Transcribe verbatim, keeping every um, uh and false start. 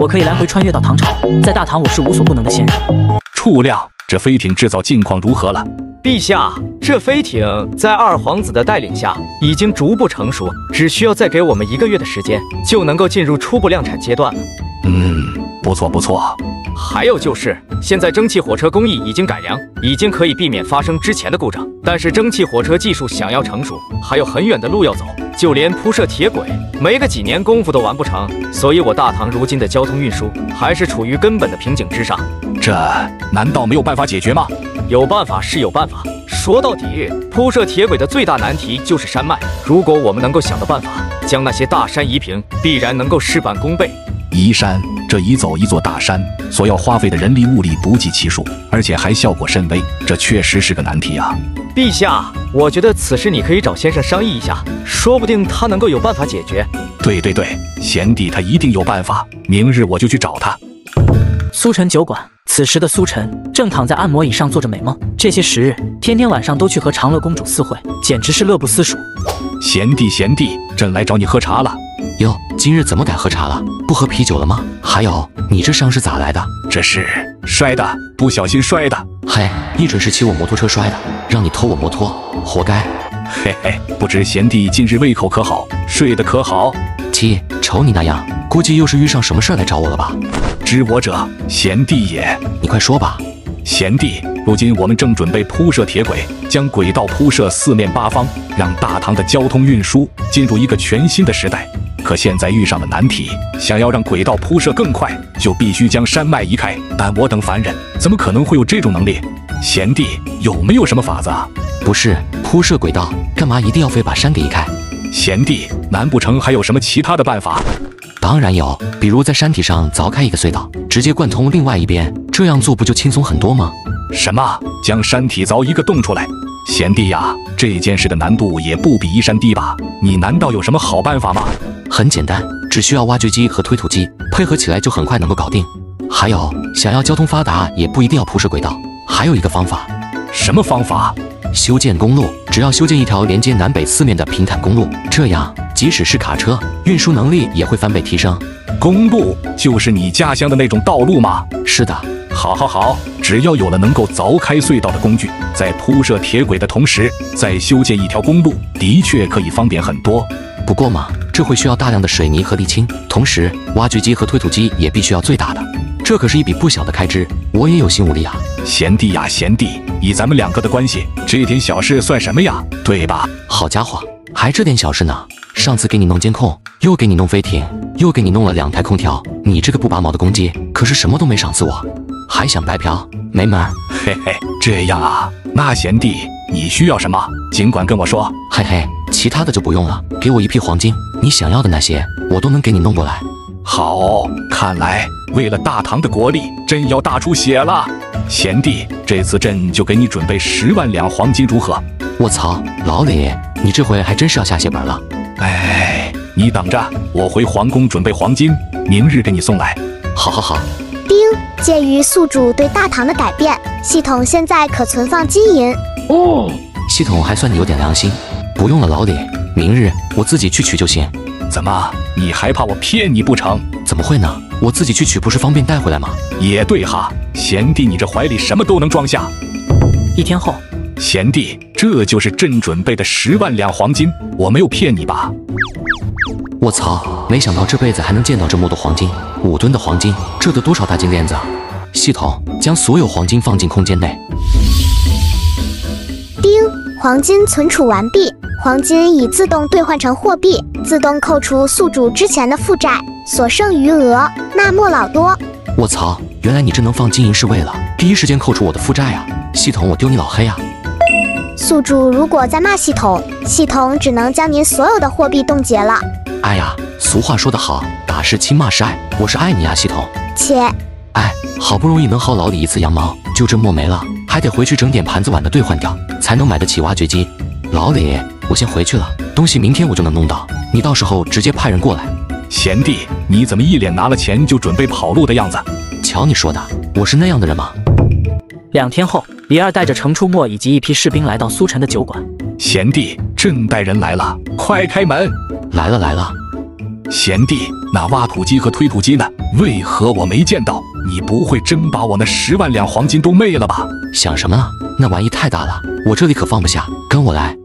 我可以来回穿越到唐朝，在大唐我是无所不能的仙人。触料，这飞艇制造境况如何了？陛下，这飞艇在二皇子的带领下已经逐步成熟，只需要再给我们一个月的时间，就能够进入初步量产阶段了。嗯，不错不错。还有就是，现在蒸汽火车工艺已经改良，已经可以避免发生之前的故障。但是蒸汽火车技术想要成熟，还有很远的路要走，就连铺设铁轨，没个几年功夫都完不成。所以，我大唐如今的交通运输还是处于根本的瓶颈之上。这难道没有办法解决吗？有办法是有办法。说到底，铺设铁轨的最大难题就是山脉。如果我们能够想到办法，将那些大山移平，必然能够事半功倍。移山，这移走一座大山所要花费的人力物力不计其数，而且还效果甚微，这确实是个难题啊！陛下，我觉得此事你可以找先生商议一下，说不定他能够有办法解决。对对对，贤弟他一定有办法，明日我就去找他。苏晨酒馆。此时的苏晨正躺在按摩椅上做着美梦，这些时日天天晚上都去和长乐公主私会，简直是乐不思蜀。贤弟贤弟，朕来找你喝茶了。哟，今日怎么改喝茶了？不喝啤酒了吗？还有，你这伤是咋来的？这是摔的，不小心摔的。嘿，你准是骑我摩托车摔的，让你偷我摩托，活该。嘿嘿，不知贤弟近日胃口可好，睡得可好？七，瞅你那样，估计又是遇上什么事儿来找我了吧？知我者，贤弟也。你快说吧。贤弟，如今我们正准备铺设铁轨，将轨道铺设四面八方，让大唐的交通运输进入一个全新的时代。可现在遇上了难题，想要让轨道铺设更快，就必须将山脉移开。但我等凡人怎么可能会有这种能力？贤弟，有没有什么法子啊？不是铺设轨道，干嘛一定要非把山给移开？贤弟，难不成还有什么其他的办法？当然有，比如在山体上凿开一个隧道，直接贯通另外一边，这样做不就轻松很多吗？什么？将山体凿一个洞出来？贤弟呀，这件事的难度也不比移山低吧？你难道有什么好办法吗？很简单，只需要挖掘机和推土机，配合起来就很快能够搞定。还有，想要交通发达，也不一定要铺设轨道，还有一个方法。什么方法？修建公路，只要修建一条连接南北四面的平坦公路，这样即使是卡车，运输能力也会翻倍提升。公路就是你家乡的那种道路吗？是的。好好好，只要有了能够凿开隧道的工具，在铺设铁轨的同时，再修建一条公路，的确可以方便很多。不过嘛，这会需要大量的水泥和沥青，同时挖掘机和推土机也必须要最大的，这可是一笔不小的开支，我也有心无力啊。贤弟呀贤弟，以咱们两个的关系，这点小事算什么呀，对吧？好家伙，还这点小事呢？上次给你弄监控，又给你弄飞艇，又给你弄了两台空调，你这个不拔毛的公鸡，可是什么都没赏赐我，还想白嫖，没门儿！嘿嘿，这样啊，那贤弟你需要什么，尽管跟我说。嘿嘿，其他的就不用了，给我一批黄金，你想要的那些我都能给你弄过来。好，看来为了大唐的国力，朕要大出血了。贤弟，这次朕就给你准备十万两黄金，如何？我操，老李，你这回还真是要下血本了。哎，你等着，我回皇宫准备黄金，明日给你送来。好好好。丁，鉴于宿主对大唐的改变，系统现在可存放金银。哦，系统还算你有点良心。不用了，老李，明日我自己去取就行。怎么，你还怕我骗你不成？怎么会呢？我自己去取不是方便带回来吗？也对哈，贤弟你这怀里什么都能装下。一天后。贤弟，这就是朕准备的十万两黄金，我没有骗你吧？我操，没想到这辈子还能见到这么多黄金，五吨的黄金，这得多少大金链子啊！系统，将所有黄金放进空间内。叮，黄金存储完毕，黄金已自动兑换成货币，自动扣除宿主之前的负债，所剩余额纳莫老多。我操，原来你这能放金银是为了第一时间扣除我的负债啊！系统，我丢你老黑啊！宿主如果再骂系统，系统只能将您所有的货币冻结了。哎呀，俗话说得好，打是亲，骂是爱，我是爱你呀，系统。且，哎，好不容易能薅老李一次羊毛，就这没了，还得回去整点盘子碗的兑换掉，才能买得起挖掘机。老李，我先回去了，东西明天我就能弄到，你到时候直接派人过来。贤弟，你怎么一脸拿了钱就准备跑路的样子？瞧你说的，我是那样的人吗？两天后，李二带着程出没以及一批士兵来到苏晨的酒馆。贤弟，朕带人来了，快开门！来了来了。贤弟，那挖土机和推土机呢？为何我没见到？你不会真把我那十万两黄金都昧了吧？想什么呢？那玩意太大了，我这里可放不下。跟我来。